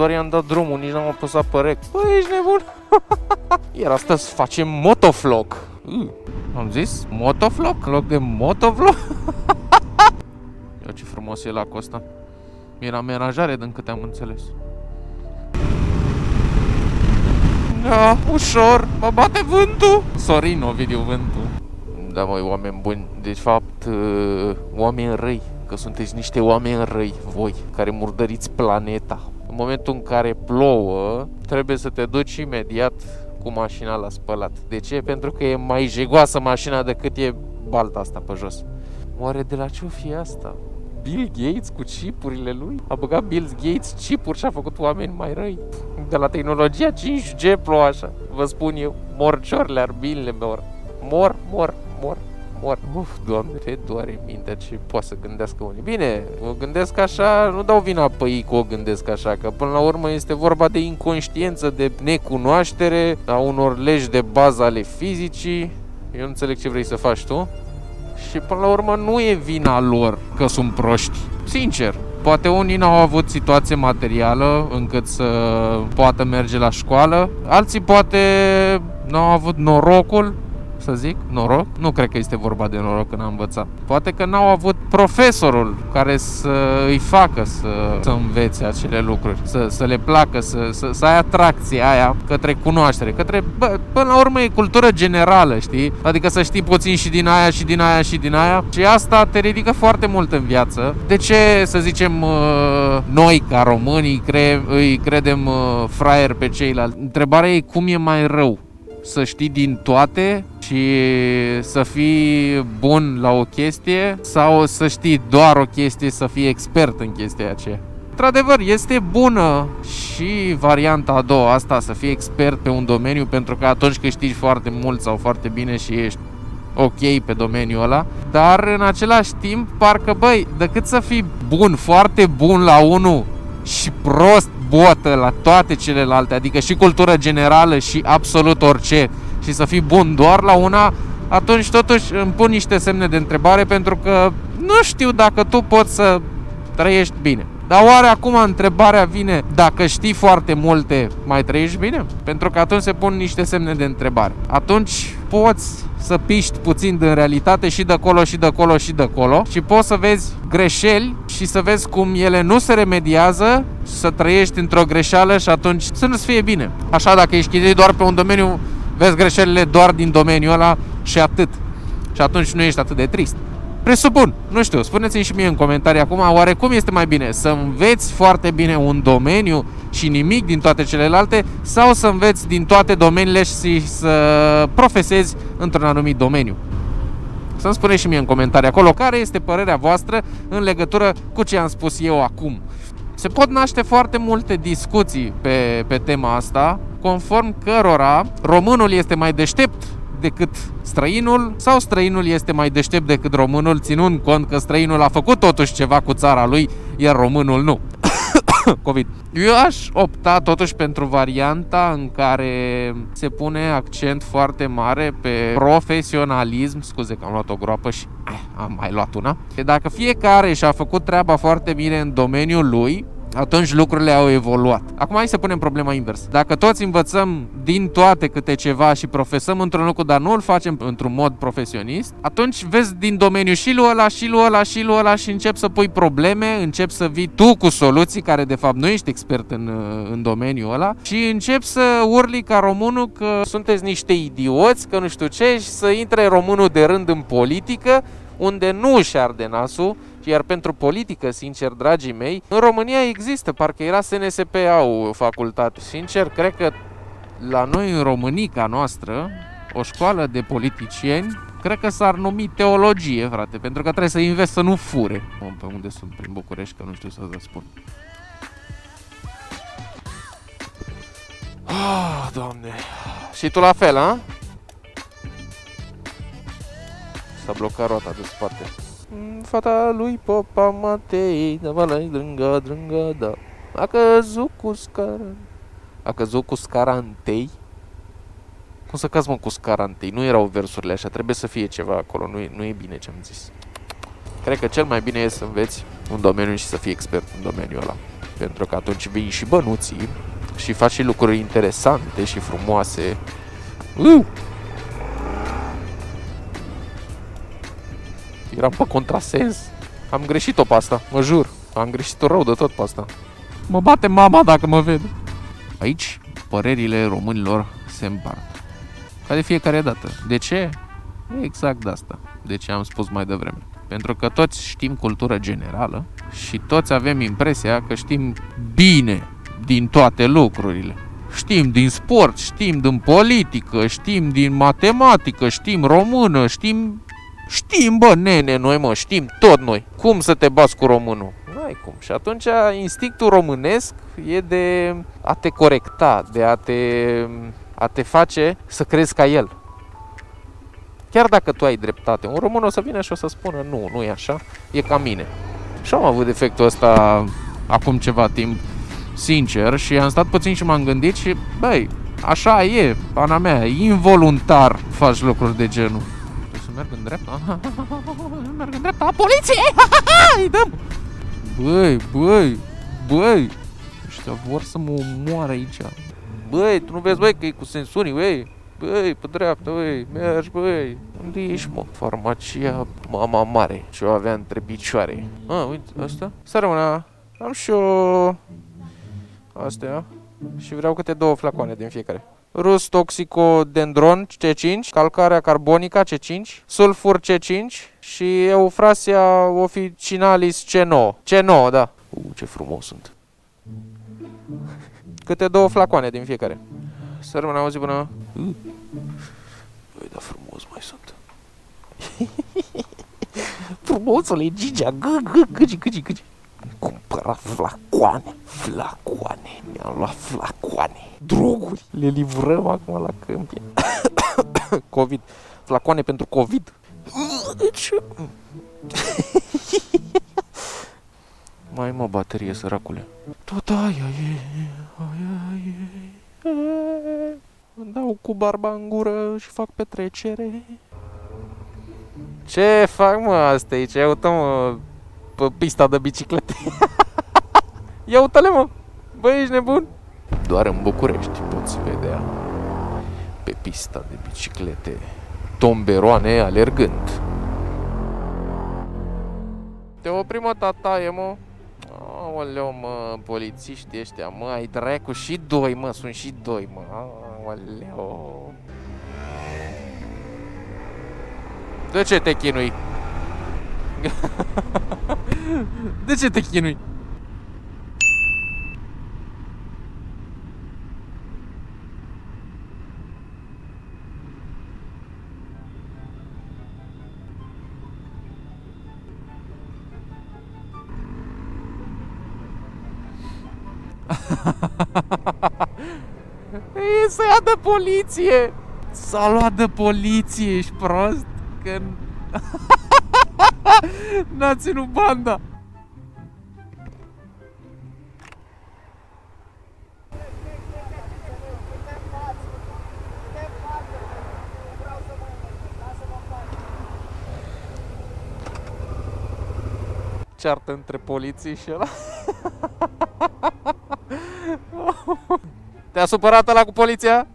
Doar i-am dat drumul, nici n-am apăsat pe rec. Bă, ești nebun? Iar astăzi facem MotoVlog. Am zis? MotoVlog? În loc de MotoVlog? Ia ce frumos e lacul ăsta. Era menajare, din câte am înțeles. Da, ușor, mă bate vântul. Sorin, Ovidiu, vântul. Da, măi, oameni buni. De fapt, oameni răi. Că sunteți niște oameni răi, voi, care murdăriți planeta. În momentul în care plouă, trebuie să te duci imediat cu mașina la spălat. De ce? Pentru că e mai jegoasă mașina decât e balta asta pe jos. Oare de la ce o fi asta? Bill Gates cu chipurile lui? A băgat Bill Gates chipuri și a făcut oameni mai răi. De la tehnologia 5G plouă așa. Vă spun eu, morciorile, arbilele mor. Mor. Uf, Doamne, te doare mintea ce poate să gândească unii. Bine, o gândesc așa, nu dau vina pe ei că o gândesc așa, că până la urmă este vorba de inconștiență, de necunoaștere a unor legi de bază ale fizicii. Eu nu înțeleg ce vrei să faci tu. Și până la urmă nu e vina lor că sunt proști. Sincer, poate unii n-au avut situație materială încât să poată merge la școală. Alții poate n-au avut norocul, să zic, noroc? Nu cred că este vorba de noroc când a învățat. Poate că n-au avut profesorul care să îi facă să învețe acele lucruri, să le placă, să ai atracția aia către cunoaștere, către, bă, până la urmă e cultură generală, știi? Adică să știi puțin și din aia, și din aia, și din aia. Și asta te ridică foarte mult în viață. De ce, să zicem, noi ca românii îi credem fraier pe ceilalți? Întrebarea e cum e mai rău să știi din toate și să fii bun la o chestie sau să știi doar o chestie, să fii expert în chestia aceea. Într-adevăr, este bună și varianta a doua asta, să fii expert pe un domeniu, pentru că atunci câștigi foarte mult sau foarte bine și ești ok pe domeniul ăla, dar în același timp parcă, băi, decât să fii bun, foarte bun la unul și prost botă la toate celelalte, adică și cultură generală și absolut orice, și să fii bun doar la una, atunci totuși îmi pun niște semne de întrebare, pentru că nu știu dacă tu poți să trăiești bine. Dar oare acum întrebarea vine, dacă știi foarte multe, mai trăiești bine? Pentru că atunci se pun niște semne de întrebare. Atunci poți să piști puțin din realitate și de acolo, și de acolo, și de acolo, și poți să vezi greșeli și să vezi cum ele nu se remediază, să trăiești într-o greșeală și atunci să nu-ți fie bine. Așa, dacă ești chinuit doar pe un domeniu, vezi greșelile doar din domeniul ăla și atât. Și atunci nu ești atât de trist. Presupun, nu știu, spuneți-mi și mie în comentarii acum, oare cum este mai bine? Să înveți foarte bine un domeniu și nimic din toate celelalte, sau să înveți din toate domeniile și să profesezi într-un anumit domeniu? Să-mi spuneți și mie în comentarii acolo care este părerea voastră în legătură cu ce am spus eu acum. Se pot naște foarte multe discuții pe tema asta, conform cărora românul este mai deștept decât străinul sau străinul este mai deștept decât românul, ținând cont că străinul a făcut totuși ceva cu țara lui, iar românul nu. COVID. Eu aș opta totuși pentru varianta în care se pune accent foarte mare pe profesionalism. Scuze că am luat o groapă și am mai luat una. Dacă fiecare și-a făcut treaba foarte bine în domeniul lui, atunci lucrurile au evoluat. Acum hai să punem problema invers. Dacă toți învățăm din toate câte ceva și profesăm într-un lucru, dar nu îl facem într-un mod profesionist, atunci vezi din domeniu și lui ăla, și lui ăla, și lui ăla și începi să pui probleme, începi să vii tu cu soluții, care de fapt nu ești expert în domeniul ăla, și începi să urli ca românul că sunteți niște idioți, că nu știu ce, și să intre românul de rând în politică, unde nu își arde nasul. Iar pentru politică, sincer, dragii mei, în România există, parcă era SNSP o facultate. Sincer, cred că la noi, în Românica noastră, o școală de politicieni, cred că s-ar numi teologie, frate, pentru că trebuie să investi să nu fure. Om, pe unde sunt prin București, că nu știu să răspund. Ah, Doamne. Și tu la fel, a? S-a blocat roata de spate. Fata lui Popa Matei, da valai drânga, drânga, da. A căzut cu scara. A căzut cu scarantei? Cum să cazi, mă, cu scarantei? Nu erau versurile așa, trebuie să fie ceva acolo, nu e bine ce-am zis. Cred că cel mai bine e să înveți un domeniu și să fii expert în domeniul ăla. Pentru că atunci vin și bănuții și faci și lucruri interesante și frumoase. Eram pe contrasens. Am greșit-o pe asta, mă jur. Am greșit-o rău de tot pe asta. Mă bate mama dacă mă vede. Aici, părerile românilor se împart. Ca de fiecare dată. De ce? Exact de asta. De ce am spus mai devreme. Pentru că toți știm cultură generală și toți avem impresia că știm bine din toate lucrurile. Știm din sport, știm din politică, știm din matematică, știm română, știm... Știm, bă, nene, noi, mă, știm tot noi. Cum să te bați cu românul? N-ai cum. Și atunci instinctul românesc e de a te corecta, de a te face să crezi ca el. Chiar dacă tu ai dreptate, un român o să vină și o să spună nu, nu e așa, e ca mine. Și am avut defectul ăsta acum ceva timp, sincer, și am stat puțin și m-am gândit și, băi, așa e, pana mea, involuntar faci lucruri de genul. Merg în dreapta, merg în dreapta, poliție, îi dăm! Băi, ăștia vor să mă omoară aici. Băi, tu nu vezi, băi, că e cu sensurii, băi? Băi, pe dreapta, băi, mergi, băi. Unde ești, mă? Farmacia Mama Mare, ce o avea între picioare. A, uite, asta? Sără mâna, am și eu astea și vreau câte două flacoane din fiecare. Rus toxicodendron C5, calcarea carbonica C5, sulfur C5 și eufrasia officinalis C9. C9, da. Ce frumos sunt. Câte două flacoane din fiecare. Să rămână, auzi, bună. Băi, da, frumos mai sunt. Frumosule, Gigea, gâgi. Cumpăra flacoane, mi-am luat flacoane. Droguri, le livrăm acum la câmpie. COVID, flacoane pentru COVID. Mai mă, baterie, săracule. Tot aia e. Îmi dau cu barba în gură și fac petrecere. Ce fac, mă, astea? Ce uită, mă, pe pista de biciclete? Ia uite-le, mă! Băi, ești nebun? Doar în București poți vedea pe pista de biciclete tomberoane alergând. Te oprim, mă, tataie, mă. Aoleu, mă, polițiștii ăștia, mă, ai dracu, și doi, mă, sunt și doi, mă. Aoleu. De ce te chinui? De ce te chinui? E să ia de poliție. S-a luat de poliție, ești prost? Că... N-a ținut banda. Ceartă între poliții și ăla. Te-a supărat ăla cu poliția?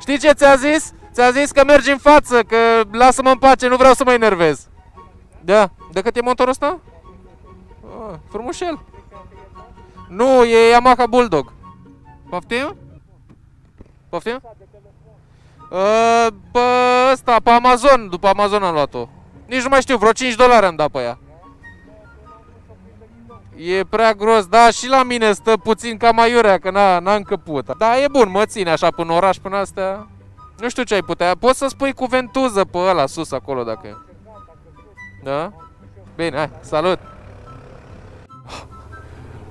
Știi ce ți-a zis? Ți-a zis că mergi în față, că lasă-mă în pace, nu vreau să mă enervez. Da, de cât e motorul ăsta? Ah, frumușel. Nu, e Yamaha Bulldog. Poftim? Poftim? Pe ăsta, pe Amazon, după Amazon am luat-o. Nici nu mai știu, vreo $5 am dat pe ea. E prea gros, da, și la mine stă puțin cam aiurea, că n-a încăput. Dar e bun, mă ține așa până oraș, până astea. Nu știu ce ai putea, poți să spui cu ventuză pe ăla sus acolo dacă e. Da? Bine, hai, salut!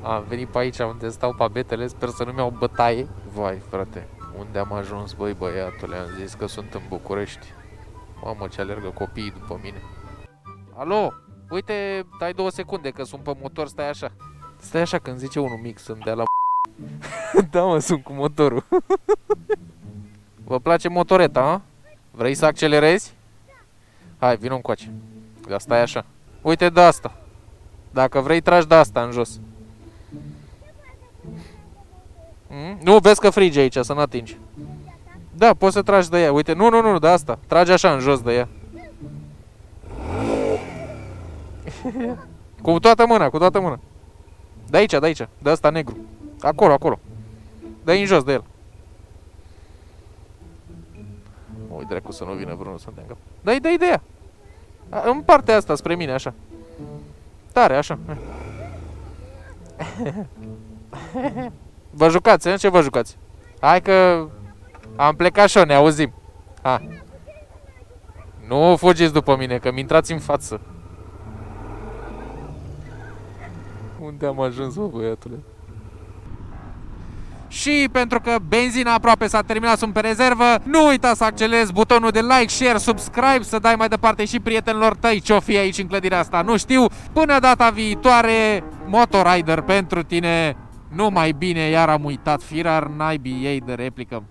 Am venit pe aici unde stau pabetele, sper să nu-mi iau bătaie. Vai, frate, unde am ajuns, băi, băiatule, am zis că sunt în București. Mamă, ce alergă copiii după mine. Alo, uite, dai 2 secunde că sunt pe motor, stai așa. Stai așa când zice unul mic, sunt de la... Da, mă, sunt cu motorul. Vă place motoreta, a? Vrei să accelerezi? Hai, vino încoace. Dar stai așa. Uite de asta. Dacă vrei, tragi de asta în jos. Nu, vezi că frige aici, să n-atingi. Da, poți să tragi de ea. Uite, nu, nu, nu, de asta. Tragi așa în jos de ea. Cu toată mâna, cu toată mâna. De aici, de aici. De asta negru. Acolo, acolo. Dă-i în jos de el. Mă uit dracu să nu vină vreunul să-mi dea în cap. Dă-i, dă-i de ea. În partea asta, spre mine, așa. Tare, așa. Vă jucați, nu? Ce vă jucați? Hai că am plecat și eu, ne auzim. Ha. Nu fugiți după mine, că mi-intrați în față. Unde am ajuns, bă, băiatule? Și pentru că benzina aproape s-a terminat, sunt pe rezervă, nu uita să accelerezi butonul de like, share, subscribe, să dai mai departe și prietenilor tăi ce-o fi aici în clădirea asta, nu știu. Până data viitoare, Motor Rider pentru tine. Numai bine, iar am uitat firar, naibii ei de replică.